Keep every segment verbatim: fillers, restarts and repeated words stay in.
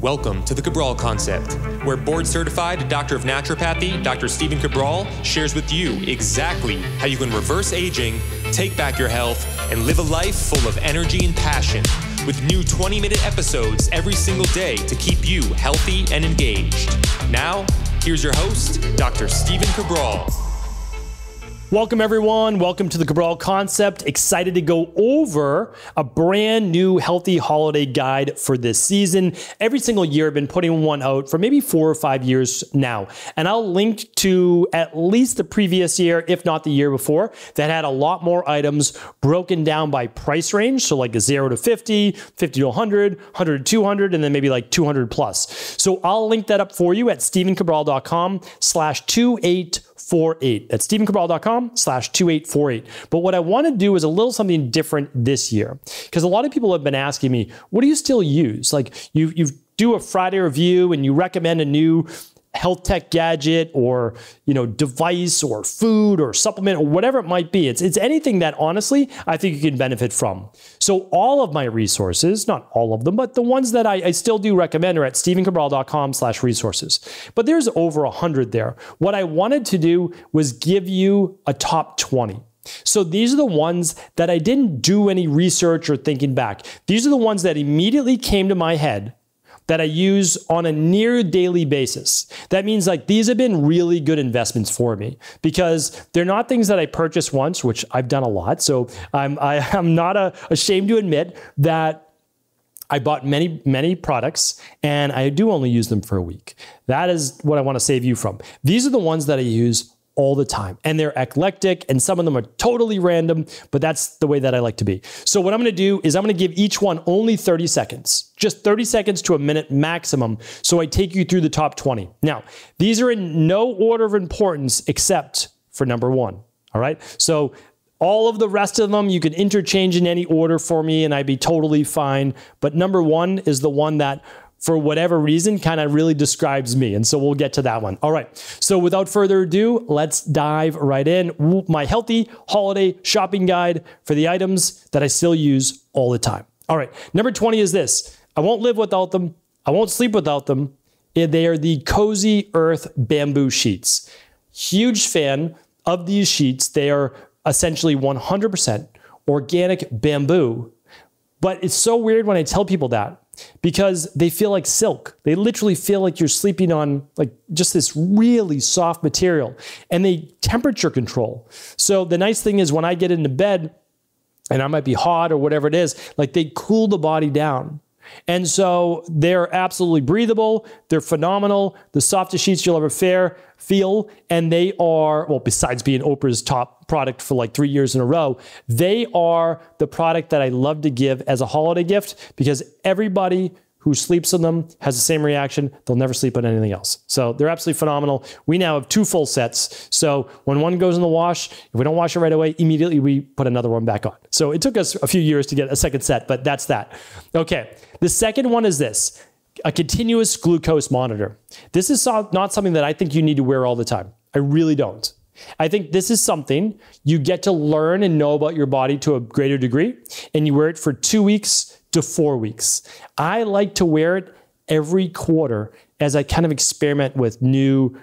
Welcome to the Cabral Concept, where board-certified Doctor of Naturopathy, Doctor Stephen Cabral, shares with you exactly how you can reverse aging, take back your health, and live a life full of energy and passion, with new twenty-minute episodes every single day to keep you healthy and engaged. Now, here's your host, Doctor Stephen Cabral. Welcome, everyone. Welcome to the Cabral Concept. Excited to go over a brand new healthy holiday guide for this season. Every single year, I've been putting one out for maybe four or five years now. And I'll link to at least the previous year, if not the year before, that had a lot more items broken down by price range. So like a zero to fifty, fifty to one hundred, one hundred to two hundred, and then maybe like two hundred plus. So I'll link that up for you at stephen cabral dot com slash two eight four eight. That's stephen cabral dot com slash two eight four eight. But what I want to do is a little something different this year, because a lot of people have been asking me, what do you still use? Like you you do a Friday review and you recommend a new health tech gadget or, you know, device or food or supplement or whatever it might be. It's, it's anything that honestly, I think you can benefit from. So all of my resources, not all of them, but the ones that I, I still do recommend are at stephen cabral dot com slash resources. But there's over a hundred there. What I wanted to do was give you a top twenty. So these are the ones that I didn't do any research or thinking back. These are the ones that immediately came to my head that I use on a near daily basis. That means like these have been really good investments for me because they're not things that I purchased once, which I've done a lot. So I'm, I, I'm not a, ashamed to admit that I bought many, many products and I do only use them for a week. That is what I want to save you from. These are the ones that I use all the time. And they're eclectic and some of them are totally random, but that's the way that I like to be. So what I'm going to do is I'm going to give each one only thirty seconds, just thirty seconds to a minute maximum. So I take you through the top twenty. Now, these are in no order of importance except for number one. All right. So all of the rest of them, you can interchange in any order for me and I'd be totally fine. But number one is the one that for whatever reason, kind of really describes me. And so we'll get to that one. All right. So without further ado, let's dive right in. My healthy holiday shopping guide for the items that I still use all the time. All right. Number twenty is this. I won't live without them. I won't sleep without them. They are the Cozy Earth bamboo sheets. Huge fan of these sheets. They are essentially one hundred percent organic bamboo. But it's so weird when I tell people that, because they feel like silk. They literally feel like you're sleeping on like just this really soft material, and they temperature control. So the nice thing is when I get into bed and I might be hot or whatever it is, like they cool the body down. And so they're absolutely breathable. They're phenomenal. The softest sheets you'll ever fare, feel. And they are, well, besides being Oprah's top product for like three years in a row, they are the product that I love to give as a holiday gift because everybody who sleeps on them has the same reaction. They'll never sleep on anything else. So they're absolutely phenomenal. We now have two full sets. So when one goes in the wash, if we don't wash it right away, immediately we put another one back on. So it took us a few years to get a second set, but that's that. Okay. The second one is this, a continuous glucose monitor. This is not something that I think you need to wear all the time. I really don't. I think this is something you get to learn and know about your body to a greater degree, and you wear it for two weeks to four weeks. I like to wear it every quarter as I kind of experiment with new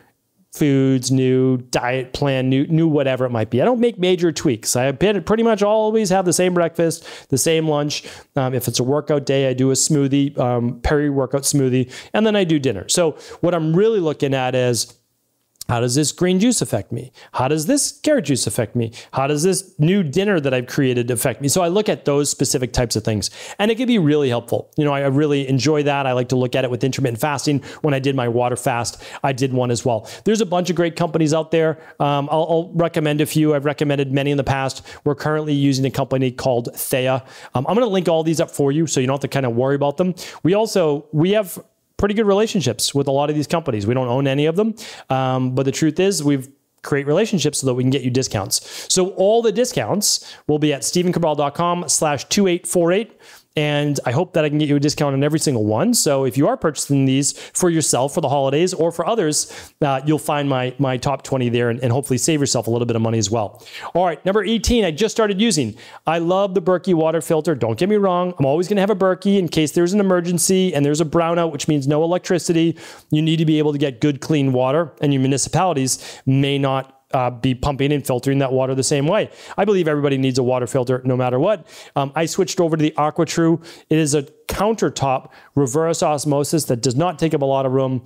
foods, new diet plan, new, new whatever it might be. I don't make major tweaks. I pretty much always have the same breakfast, the same lunch. Um, if it's a workout day, I do a smoothie, um, peri-workout smoothie, and then I do dinner. So what I'm really looking at is, how does this green juice affect me? How does this carrot juice affect me? How does this new dinner that I've created affect me? So I look at those specific types of things and it can be really helpful. You know, I really enjoy that. I like to look at it with intermittent fasting. When I did my water fast, I did one as well. There's a bunch of great companies out there. Um, I'll, I'll recommend a few. I've recommended many in the past. We're currently using a company called Thea. Um, I'm going to link all these up for you so you don't have to kind of worry about them. We also, we have pretty good relationships with a lot of these companies. We don't own any of them. Um, but the truth is we've create relationships so that we can get you discounts. So all the discounts will be at stephen cabral dot com slash two eight four eight. And I hope that I can get you a discount on every single one. So if you are purchasing these for yourself for the holidays or for others, uh, you'll find my, my top twenty there and, and hopefully save yourself a little bit of money as well. All right, number eighteen, I just started using. I love the Berkey water filter. Don't get me wrong. I'm always going to have a Berkey in case there's an emergency and there's a brownout, which means no electricity. You need to be able to get good, clean water, and your municipalities may not Uh, be pumping and filtering that water the same way. I believe everybody needs a water filter no matter what. Um, I switched over to the AquaTru. It is a countertop reverse osmosis that does not take up a lot of room.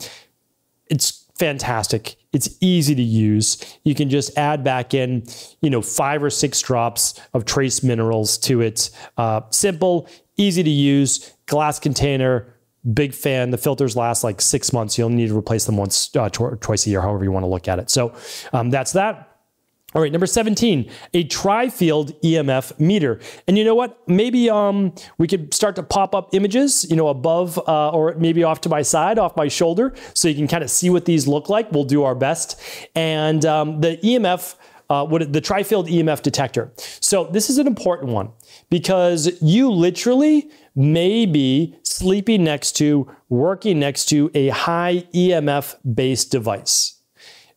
It's fantastic. It's easy to use. You can just add back in, you know, five or six drops of trace minerals to it. Uh, simple, easy to use, glass container. Big fan. The filters last like six months. You'll need to replace them once, uh, tw twice a year, however you want to look at it. So um, that's that. All right, number seventeen, a tri-field E M F meter. And you know what? Maybe um, we could start to pop up images, you know, above uh, or maybe off to my side, off my shoulder, so you can kind of see what these look like. We'll do our best. And um, the E M F, uh, what the tri-field E M F detector. So this is an important one because you literally may be sleeping next to, working next to a high E M F-based device.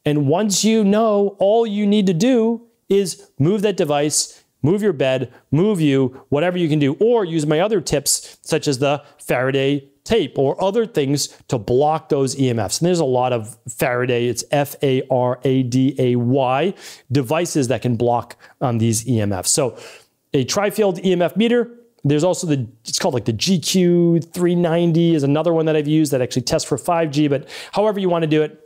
And once you know, all you need to do is move that device, move your bed, move you, whatever you can do, or use my other tips, such as the Faraday tape or other things to block those E M Fs. And there's a lot of Faraday, it's F A R A D A Y, devices that can block um, these E M Fs. So a tri-field E M F meter. There's also the, it's called like the G Q three ninety is another one that I've used that actually tests for five G, but however you want to do it,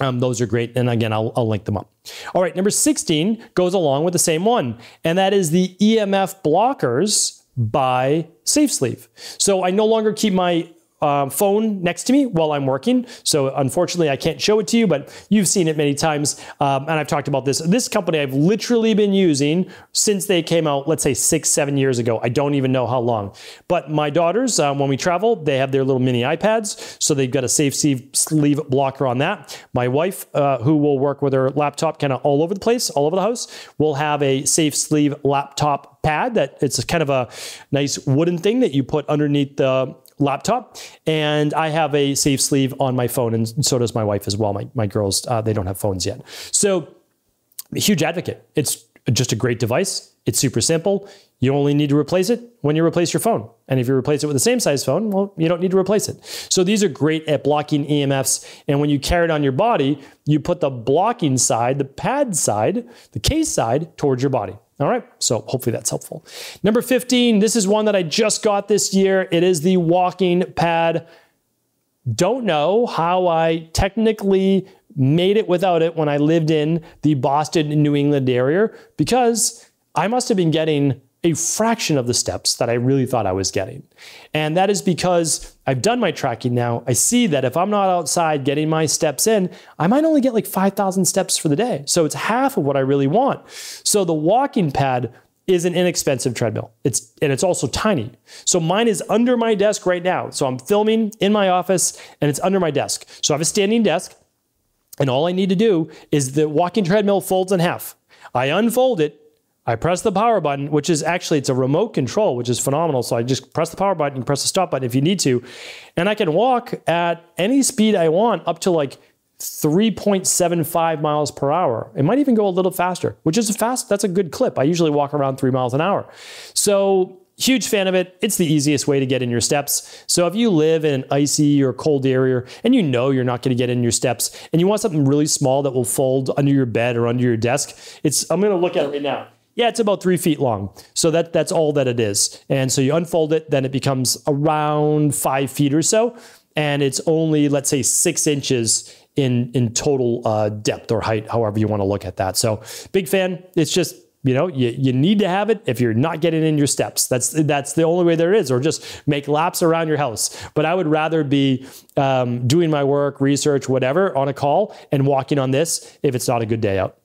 um, those are great. And again, I'll, I'll link them up. All right, number sixteen goes along with the same one, and that is the E M F blockers by SafeSleeve. So I no longer keep my Um, phone next to me while I'm working. So unfortunately I can't show it to you, but you've seen it many times. Um, and I've talked about this. This company I've literally been using since they came out, let's say six, seven years ago. I don't even know how long, but my daughters, um, when we travel, they have their little mini iPads. So they've got a SafeSleeve blocker on that. My wife, uh, who will work with her laptop kind of all over the place, all over the house, will have a SafeSleeve laptop pad that it's kind of a nice wooden thing that you put underneath the laptop, and I have a SafeSleeve on my phone, and so does my wife as well. My, my girls, uh, they don't have phones yet. So I'm a huge advocate. It's just a great device. It's super simple. You only need to replace it when you replace your phone. And if you replace it with the same size phone, well, you don't need to replace it. So these are great at blocking E M Fs. And when you carry it on your body, you put the blocking side, the pad side, the case side towards your body. All right, so hopefully that's helpful. Number fifteen, this is one that I just got this year. It is the walking pad. Don't know how I technically made it without it when I lived in the Boston, New England area, because I must have been getting a fraction of the steps that I really thought I was getting. And that is because I've done my tracking now. I see that if I'm not outside getting my steps in, I might only get like five thousand steps for the day. So it's half of what I really want. So the walking pad is an inexpensive treadmill. It's, and it's also tiny. So mine is under my desk right now. So I'm filming in my office and it's under my desk. So I have a standing desk, and all I need to do is the walking treadmill folds in half. I unfold it, I press the power button, which is actually, it's a remote control, which is phenomenal. So I just press the power button, press the stop button if you need to. And I can walk at any speed I want up to like three point seven five miles per hour. It might even go a little faster, which is fast. That's a good clip. I usually walk around three miles an hour. So huge fan of it. It's the easiest way to get in your steps. So if you live in an icy or cold area and you know you're not going to get in your steps and you want something really small that will fold under your bed or under your desk, it's, I'm going to look at it right now. Yeah, it's about three feet long. So that, that's all that it is. And so you unfold it, then it becomes around five feet or so. And it's only, let's say, six inches in, in total uh, depth or height, however you want to look at that. So big fan. It's just, you know, you, you need to have it if you're not getting in your steps. That's, that's the only way there is, or just make laps around your house. But I would rather be um, doing my work, research, whatever, on a call and walking on this if it's not a good day out.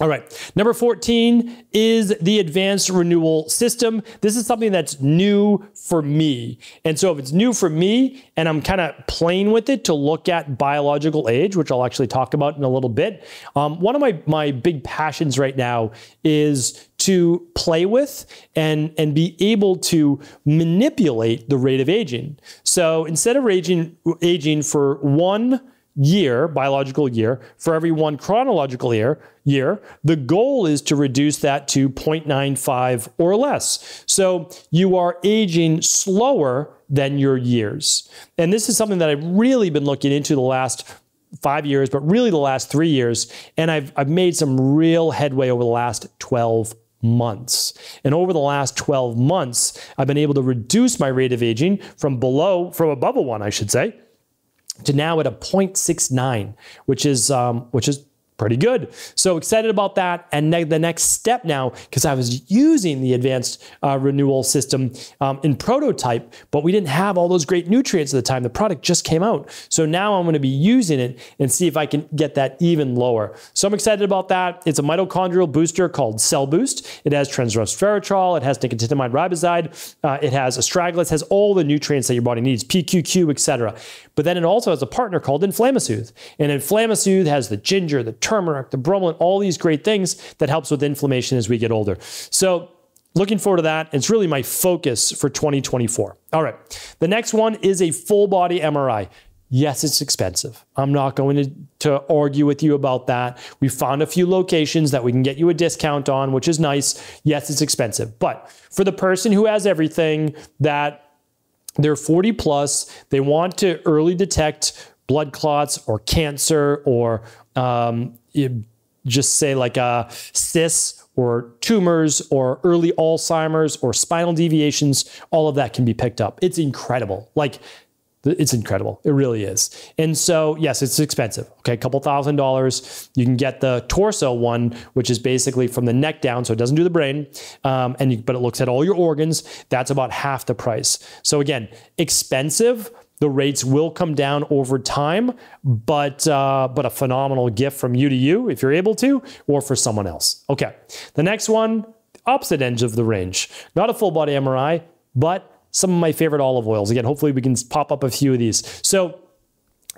All right, number fourteen is the advanced renewal system. This is something that's new for me. And so if it's new for me and I'm kind of playing with it to look at biological age, which I'll actually talk about in a little bit, um, one of my, my big passions right now is to play with and, and be able to manipulate the rate of aging. So instead of aging, aging for one year, biological year, for every one chronological year, year, the goal is to reduce that to zero point nine five or less. So you are aging slower than your years. And this is something that I've really been looking into the last five years, but really the last three years. And I've, I've made some real headway over the last twelve months. And over the last twelve months, I've been able to reduce my rate of aging from below, from above a one, I should say, to now at a zero point six nine, which is um, which is pretty good. So excited about that. And ne the next step now, because I was using the advanced uh, renewal system um, in prototype, but we didn't have all those great nutrients at the time. The product just came out. So now I'm going to be using it and see if I can get that even lower. So I'm excited about that. It's a mitochondrial booster called Cell Boost. It has transresveratrol. It has nicotinamide riboside. Uh, it has astragalus. It has all the nutrients that your body needs, P Q Q, et cetera. But then it also has a partner called Inflammasooth. And Inflammasooth has the ginger, the turmeric, the bromelain, all these great things that helps with inflammation as we get older. So looking forward to that. It's really my focus for twenty twenty-four. All right. The next one is a full body M R I. Yes, it's expensive. I'm not going to, to argue with you about that. We found a few locations that we can get you a discount on, which is nice. Yes, it's expensive. But for the person who has everything, that they're forty plus, they want to early detect blood clots or cancer or um, just say like a cyst or tumors or early Alzheimer's or spinal deviations, all of that can be picked up. It's incredible. Like it's incredible. It really is. And so, yes, it's expensive. Okay. A couple thousand dollars. You can get the torso one, which is basically from the neck down. So it doesn't do the brain. Um, and you, but it looks at all your organs. That's about half the price. So again, expensive. The rates will come down over time, but uh, but a phenomenal gift from you to you if you're able to, or for someone else. Okay. The next one, opposite end of the range, not a full body M R I, but some of my favorite olive oils. Again, hopefully we can pop up a few of these. So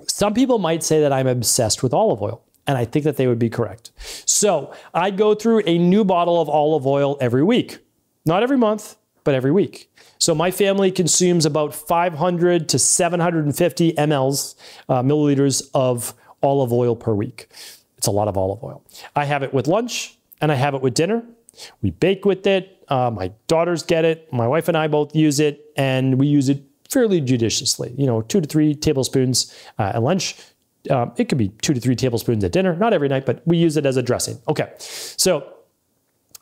some people might say that I'm obsessed with olive oil, and I think that they would be correct. So I go through a new bottle of olive oil every week, not every month, but every week. So my family consumes about five hundred to seven hundred fifty mLs, uh, milliliters of olive oil per week. It's a lot of olive oil. I have it with lunch and I have it with dinner. We bake with it. Uh, my daughters get it. My wife and I both use it, and we use it fairly judiciously. You know, two to three tablespoons uh, at lunch. Uh, it could be two to three tablespoons at dinner. Not every night, but we use it as a dressing. Okay. So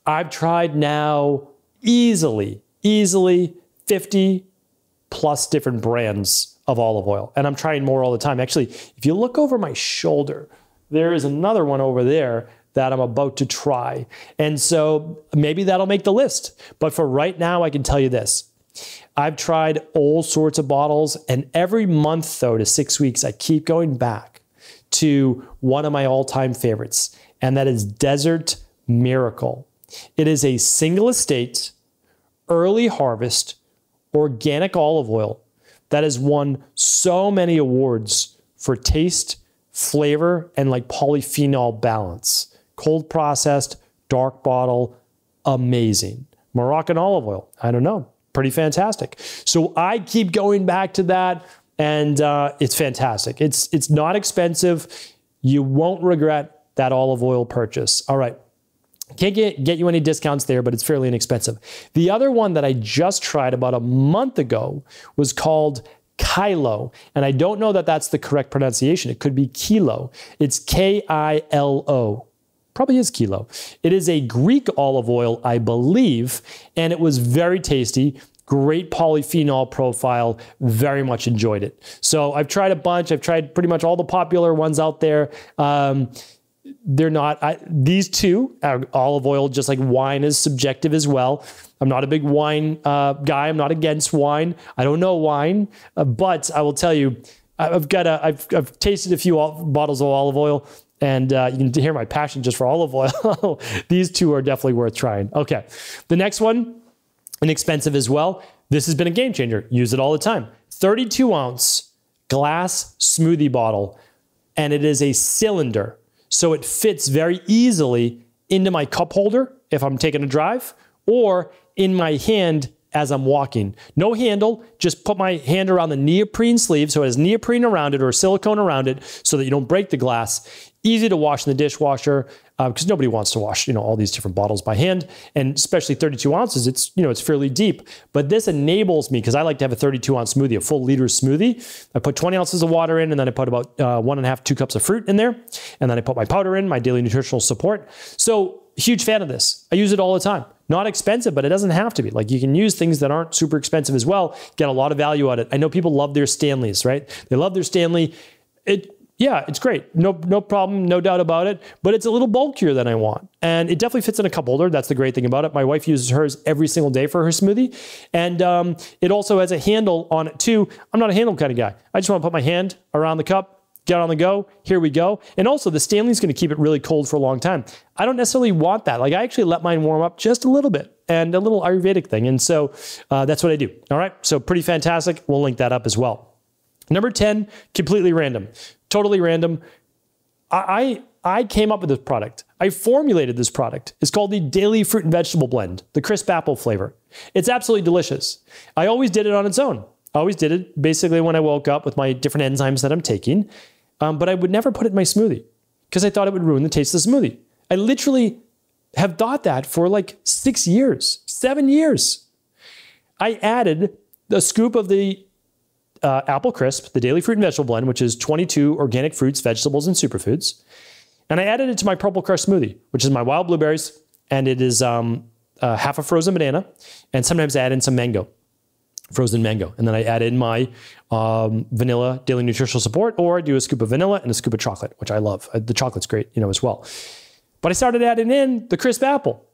I've tried now easily, easily fifty plus different brands of olive oil. And I'm trying more all the time. Actually, if you look over my shoulder, there is another one over there that I'm about to try. And so maybe that'll make the list. But for right now, I can tell you this. I've tried all sorts of bottles, and every month though to six weeks, I keep going back to one of my all-time favorites, and that is Desert Miracle. It is a single estate, early harvest, organic olive oil that has won so many awards for taste, flavor, and like polyphenol balance. Cold processed, dark bottle, amazing. Moroccan olive oil, I don't know, pretty fantastic. So I keep going back to that, and uh, it's fantastic. It's, it's not expensive. You won't regret that olive oil purchase. All right. Can't get, get you any discounts there, but it's fairly inexpensive. The other one that I just tried about a month ago was called Kylo. And I don't know that that's the correct pronunciation. It could be Kilo. It's K I L O. Probably is Kilo. It is a Greek olive oil, I believe, and it was very tasty. Great polyphenol profile, very much enjoyed it. So I've tried a bunch. I've tried pretty much all the popular ones out there. Um, They're not, I, these two, are olive oil, just like wine, is subjective as well. I'm not a big wine uh, guy. I'm not against wine. I don't know wine, uh, but I will tell you, I've got a, I've, I've tasted a few bottles of olive oil, and uh, you can hear my passion just for olive oil. These two are definitely worth trying. Okay, the next one, inexpensive as well. This has been a game changer. Use it all the time. thirty-two ounce glass smoothie bottle, and it is a cylinder. So it fits very easily into my cup holder if I'm taking a drive, or in my hand as I'm walking. No handle, just put my hand around the neoprene sleeve so it has neoprene around it or silicone around it so that you don't break the glass. Easy to wash in the dishwasher because uh, nobody wants to wash, you know, all these different bottles by hand, and especially thirty-two ounces, it's, you know, it's fairly deep. But this enables me, because I like to have a thirty-two ounce smoothie, a full liter smoothie. I put twenty ounces of water in, and then I put about uh, one and a half, two cups of fruit in there. And then I put my powder in, my daily nutritional support. So huge fan of this. I use it all the time. Not expensive, but it doesn't have to be. Like, you can use things that aren't super expensive as well, get a lot of value out of it. I know people love their Stanleys, right? They love their Stanley. It, yeah, it's great. No, no problem, no doubt about it, but it's a little bulkier than I want. And it definitely fits in a cup holder. That's the great thing about it. My wife uses hers every single day for her smoothie. And um, it also has a handle on it too. I'm not a handle kind of guy. I just want to put my hand around the cup, get on the go, here we go. And also the Stanley's gonna keep it really cold for a long time. I don't necessarily want that. Like, I actually let mine warm up just a little bit, and a little Ayurvedic thing. And so uh, that's what I do. All right, so pretty fantastic. We'll link that up as well. Number ten, completely random, totally random. I, I, I came up with this product. I formulated this product. It's called the Daily Fruit and Vegetable Blend, the crisp apple flavor. It's absolutely delicious. I always did it on its own. I always did it basically when I woke up with my different enzymes that I'm taking, um, but I would never put it in my smoothie because I thought it would ruin the taste of the smoothie. I literally have thought that for like six years, seven years. I added a scoop of the uh, apple crisp, the Daily Fruit and Vegetable Blend, which is twenty-two organic fruits, vegetables, and superfoods. And I added it to my Purple Crush smoothie, which is my wild blueberries, and it is um, uh, half a frozen banana, and sometimes I add in some mango. Frozen mango. And then I add in my um, vanilla daily nutritional support, or I do a scoop of vanilla and a scoop of chocolate, which I love. The chocolate's great, you know, as well. But I started adding in the crisp apple,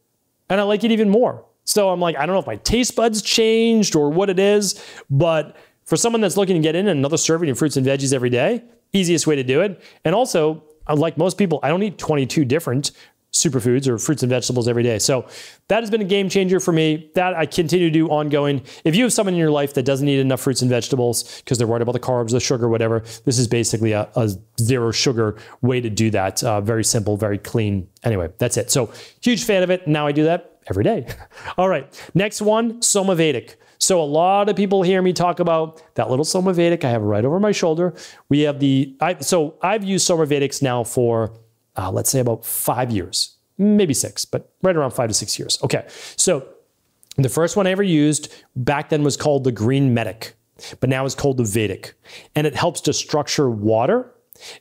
and I like it even more. So I'm like, I don't know if my taste buds changed or what it is, but for someone that's looking to get in another serving of fruits and veggies every day, easiest way to do it. And also, like most people, I don't eat twenty-two different superfoods or fruits and vegetables every day. So that has been a game changer for me, that I continue to do ongoing. If you have someone in your life that doesn't eat enough fruits and vegetables because they're worried about the carbs, the sugar, whatever, this is basically a, a zero sugar way to do that. Uh, very simple, very clean. Anyway, that's it. So huge fan of it. Now I do that every day. All right, next one, Somavedic. So a lot of people hear me talk about that little Somavedic I have right over my shoulder. We have the, I, so I've used Somavedics now for Uh, let's say about five years, maybe six, but right around five to six years. Okay, so the first one I ever used back then was called the Green Medic, but now it's called the Vedic. And it helps to structure water.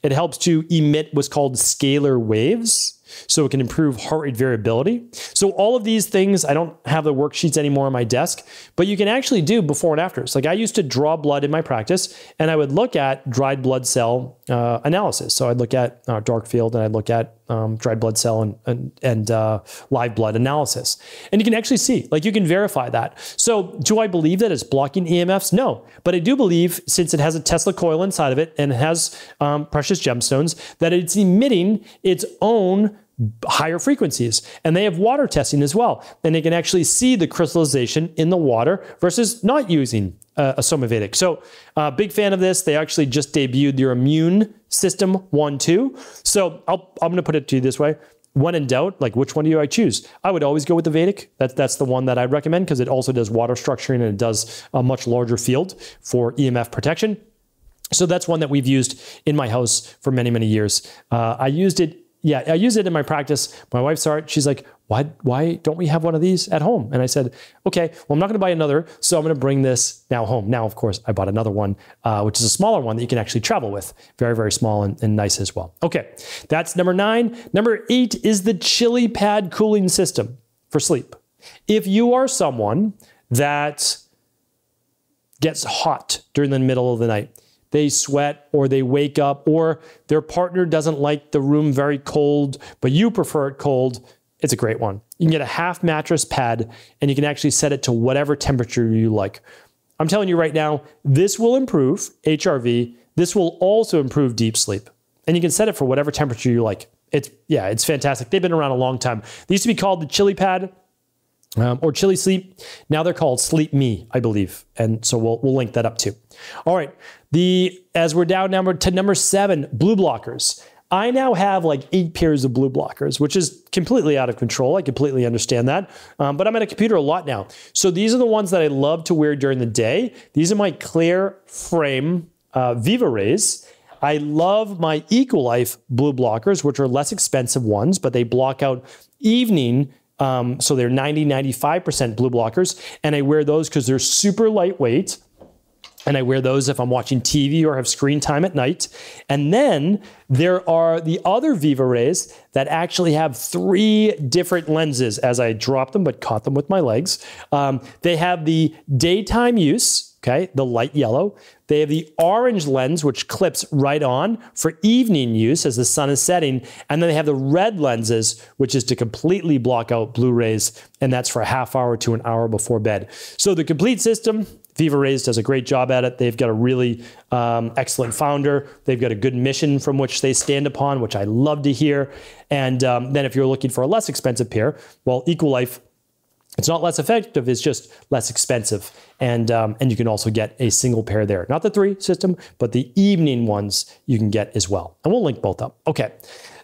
It helps to emit what's called scalar waves, so it can improve heart rate variability. So all of these things, I don't have the worksheets anymore on my desk, but you can actually do before and after. It's like I used to draw blood in my practice, and I would look at dried blood cell uh, analysis. So I'd look at uh, dark field, and I'd look at um, dried blood cell and, and, and uh, live blood analysis. And you can actually see, like you can verify that. So do I believe that it's blocking E M Fs? No, but I do believe, since it has a Tesla coil inside of it and it has um, precious gemstones, that it's emitting its own higher frequencies. And they have water testing as well. And they can actually see the crystallization in the water versus not using uh, a Somavedic. So uh, big fan of this. They actually just debuted their Immune System one two. So I'll, I'm going to put it to you this way. When in doubt, like which one do I choose? I would always go with the Vedic. That's, that's the one that I'd recommend because it also does water structuring and it does a much larger field for E M F protection. So that's one that we've used in my house for many, many years. Uh, I used it Yeah, I use it in my practice. My wife saw it. She's like, why, why don't we have one of these at home? And I said, okay, well, I'm not going to buy another, so I'm going to bring this now home. Now, of course, I bought another one, uh, which is a smaller one that you can actually travel with. Very, very small and, and nice as well. Okay, that's number nine. Number eight is the ChiliPad cooling system for sleep. If you are someone that gets hot during the middle of the night, they sweat or they wake up or their partner doesn't like the room very cold, but you prefer it cold, it's a great one. You can get a half mattress pad and you can actually set it to whatever temperature you like. I'm telling you right now, this will improve H R V. This will also improve deep sleep. And you can set it for whatever temperature you like. It's, yeah, it's fantastic. They've been around a long time. They used to be called the ChiliPad um, or Chili Sleep. Now they're called Sleep Me, I believe. And so we'll, we'll link that up too. All right. The, as we're down number to number seven, blue blockers. I now have like eight pairs of blue blockers, which is completely out of control. I completely understand that, um, but I'm at a computer a lot now. So these are the ones that I love to wear during the day. These are my clear frame uh, Viva Rays. I love my Equalife blue blockers, which are less expensive ones, but they block out evening. Um, so they're ninety, ninety-five percent blue blockers. And I wear those because they're super lightweight. And I wear those if I'm watching T V or have screen time at night. And then there are the other Viva Rays that actually have three different lenses as I dropped them, but caught them with my legs. Um, they have the daytime use, okay, the light yellow. They have the orange lens, which clips right on for evening use as the sun is setting. And then they have the red lenses, which is to completely block out blue rays. And that's for a half hour to an hour before bed. So the complete system, Viva Rays does a great job at it. They've got a really um, excellent founder. They've got a good mission from which they stand upon, which I love to hear. And um, then if you're looking for a less expensive pair, well, Equalife, it's not less effective, it's just less expensive. And, um, and you can also get a single pair there. Not the three system, but the evening ones you can get as well. And we'll link both up. Okay.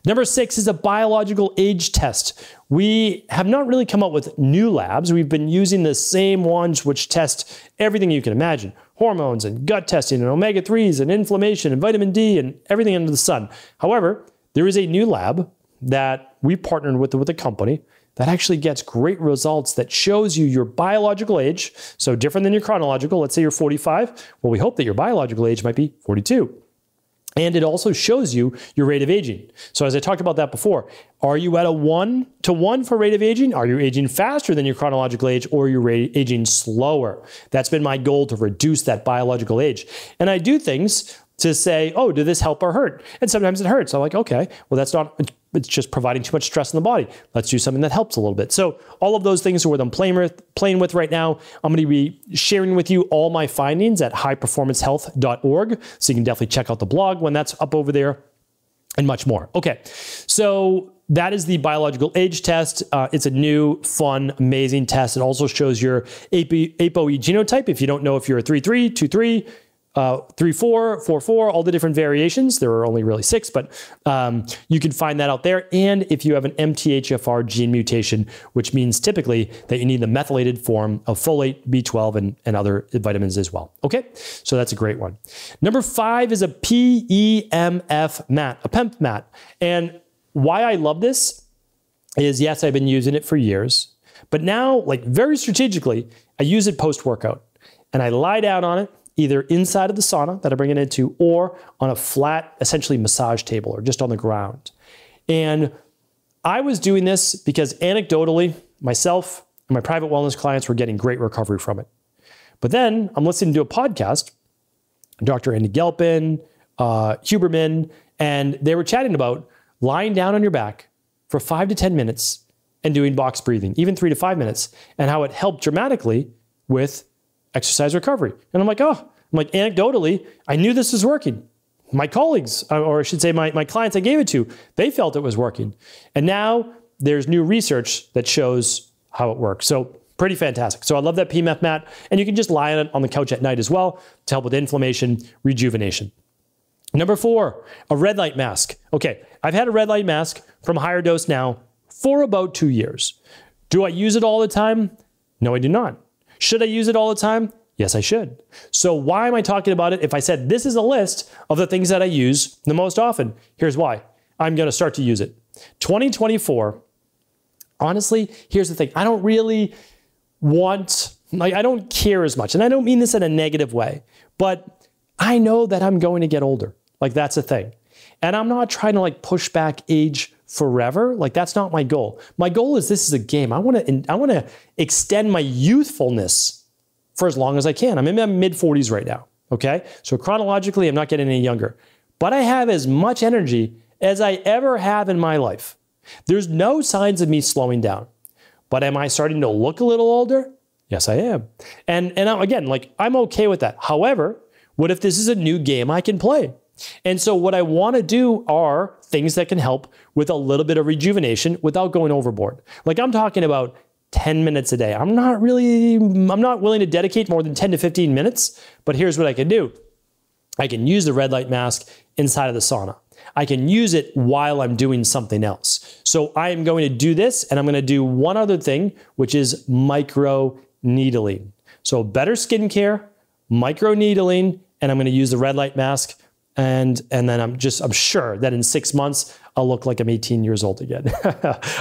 Number six is a biological age test. We have not really come up with new labs. We've been using the same ones which test everything you can imagine. Hormones and gut testing and omega threes and inflammation and vitamin D and everything under the sun. However, there is a new lab that we partnered with with a company that actually gets great results that shows you your biological age. So different than your chronological. Let's say you're forty-five. Well, we hope that your biological age might be forty-two. And it also shows you your rate of aging. So as I talked about that before, are you at a one to one for rate of aging? Are you aging faster than your chronological age, or are you aging slower? That's been my goal, to reduce that biological age. And I do things to say, oh, did this help or hurt? And sometimes it hurts. I'm like, okay, well, that's not, it's just providing too much stress in the body. Let's do something that helps a little bit. So all of those things are what I'm playing with, playing with right now. I'm going to be sharing with you all my findings at high performance health dot org. So you can definitely check out the blog when that's up over there, and much more. Okay, so that is the biological age test. Uh, it's a new, fun, amazing test. It also shows your A P O E genotype. If you don't know if you're a three three, two three, Uh, three, four, four, four, all the different variations. There are only really six, but um, you can find that out there. And if you have an M T H F R gene mutation, which means typically that you need the methylated form of folate, B twelve, and, and other vitamins as well. Okay, so that's a great one. Number five is a P E M F mat, a P E M F mat. And why I love this is, yes, I've been using it for years, but now, like, very strategically, I use it post-workout, and I lie down on it, either inside of the sauna that I bring it into, or on a flat, essentially massage table, or just on the ground. And I was doing this because anecdotally, myself and my private wellness clients were getting great recovery from it. But then I'm listening to a podcast, Doctor Andy Galpin, uh, Huberman, and they were chatting about lying down on your back for five to ten minutes and doing box breathing, even three to five minutes, and how it helped dramatically with exercise recovery. And I'm like, oh, I'm like, anecdotally, I knew this was working. My colleagues, or I should say my, my clients I gave it to, they felt it was working. And now there's new research that shows how it works. So pretty fantastic. So I love that P E M F mat. And you can just lie on it on the couch at night as well to help with inflammation, rejuvenation. Number four, a red light mask. Okay, I've had a red light mask from Higher Dose now for about two years. Do I use it all the time? No, I do not. Should I use it all the time? Yes, I should. So why am I talking about it if I said this is a list of the things that I use the most often? Here's why. I'm going to start to use it. twenty twenty-four, honestly, here's the thing. I don't really want, like, I don't care as much. And I don't mean this in a negative way, but I know that I'm going to get older. Like, that's a thing. And I'm not trying to, like, push back age forever. Like, that's not my goal. My goal is this is a game. I want to I want to extend my youthfulness for as long as I can. I'm in my mid forties right now, okay? So chronologically, I'm not getting any younger. But I have as much energy as I ever have in my life. There's no signs of me slowing down. But am I starting to look a little older? Yes, I am. And, and again, like, I'm okay with that. However, What if this is a new game I can play? And so what I want to do are things that can help with a little bit of rejuvenation without going overboard. Like I'm talking about ten minutes a day. I'm not really, I'm not willing to dedicate more than ten to fifteen minutes, but here's what I can do. I can use the red light mask inside of the sauna. I can use it while I'm doing something else. So I am going to do this, and I'm going to do one other thing, which is micro needling. So better skincare, micro needling, and I'm going to use the red light mask. And, and then I'm just, I'm sure that in six months, I'll look like I'm eighteen years old again.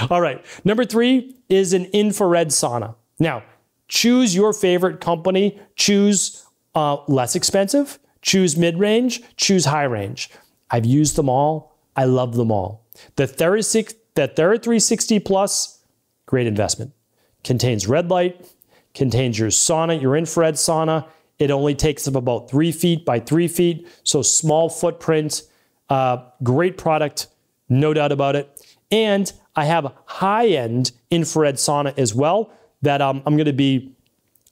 All right. Number three is an infrared sauna. Now, choose your favorite company, choose uh, less expensive, choose mid-range, choose high-range. I've used them all. I love them all. The Thera three sixty Plus, great investment. Contains red light, contains your sauna, your infrared sauna. It only takes up about three feet by three feet. So small footprint, uh, great product, no doubt about it. And I have high-end infrared sauna as well that um, I'm going to be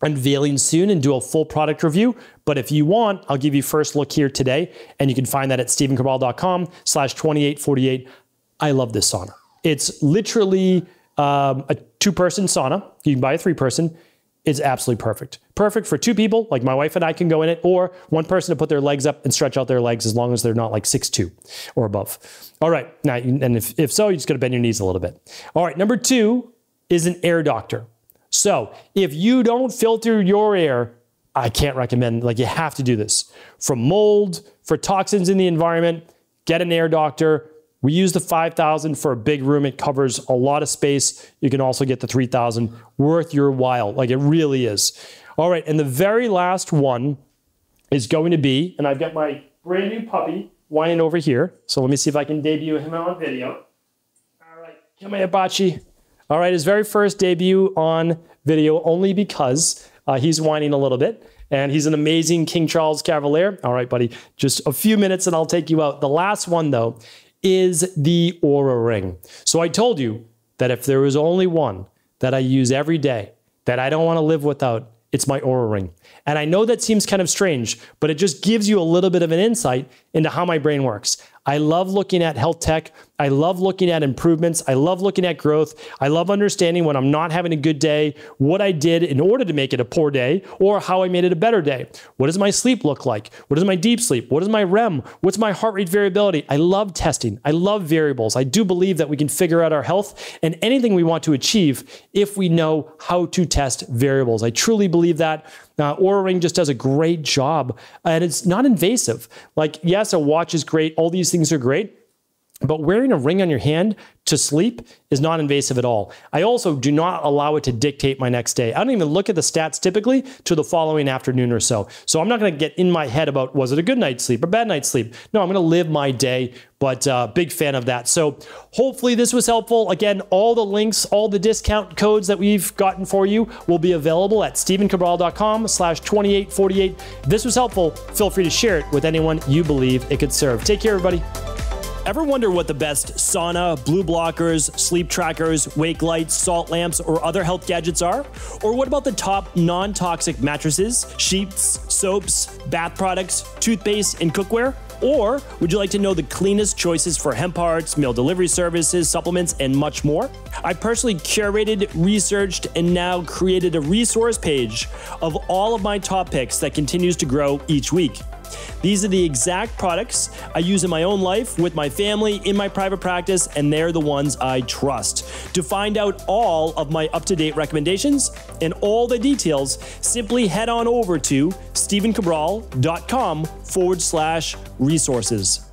unveiling soon and do a full product review. But if you want, I'll give you first look here today. And you can find that at stephen cabral dot com slash twenty-eight forty-eight. I love this sauna. It's literally um, a two-person sauna. You can buy a three-person. It's absolutely perfect. Perfect for two people, like my wife and I can go in it, or one person to put their legs up and stretch out their legs as long as they're not like six two or above. All right, now, and if, if so, you just gotta bend your knees a little bit. All right, number two is an Air Doctor. So if you don't filter your air, I can't recommend, like you have to do this. For mold, for toxins in the environment, get an Air Doctor. We use the five thousand for a big room. It covers a lot of space. You can also get the three thousand, worth your while. Like it really is. All right, and the very last one is going to be, and I've got my brand new puppy, Wyan, over here. So let me see if I can debut him on video. All right, come here, Bachi. All right, his very first debut on video, only because uh, he's whining a little bit. And he's an amazing King Charles Cavalier. All right, buddy, just a few minutes and I'll take you out. The last one, though, is the Oura ring. So I told you that if there was only one that I use every day that I don't want to live without, it's my Oura ring. And I know that seems kind of strange, but it just gives you a little bit of an insight into how my brain works. I love looking at health tech. I love looking at improvements. I love looking at growth. I love understanding when I'm not having a good day, what I did in order to make it a poor day, or how I made it a better day. What does my sleep look like? What is my deep sleep? What is my R E M? What's my heart rate variability? I love testing. I love variables. I do believe that we can figure out our health and anything we want to achieve if we know how to test variables. I truly believe that. Uh, Oura Ring just does a great job, and it's not invasive. Like, yes, a watch is great. All these things are great, but wearing a ring on your hand to sleep is not invasive at all. I also do not allow it to dictate my next day. I don't even look at the stats typically to the following afternoon or so. So I'm not going to get in my head about, was it a good night's sleep or bad night's sleep? No, I'm going to live my day, but uh, big fan of that. So hopefully this was helpful. Again, all the links, all the discount codes that we've gotten for you will be available at stephen cabral dot com slash twenty-eight forty-eight. If this was helpful, feel free to share it with anyone you believe it could serve. Take care, everybody. Ever wonder what the best sauna, blue blockers, sleep trackers, wake lights, salt lamps, or other health gadgets are? Or what about the top non-toxic mattresses, sheets, soaps, bath products, toothpaste, and cookware? Or would you like to know the cleanest choices for hemp hearts, meal delivery services, supplements, and much more? I personally curated, researched, and now created a resource page of all of my top picks that continues to grow each week. These are the exact products I use in my own life, with my family, in my private practice, and they're the ones I trust. To find out all of my up-to-date recommendations and all the details, simply head on over to stephen cabral dot com forward slash resources.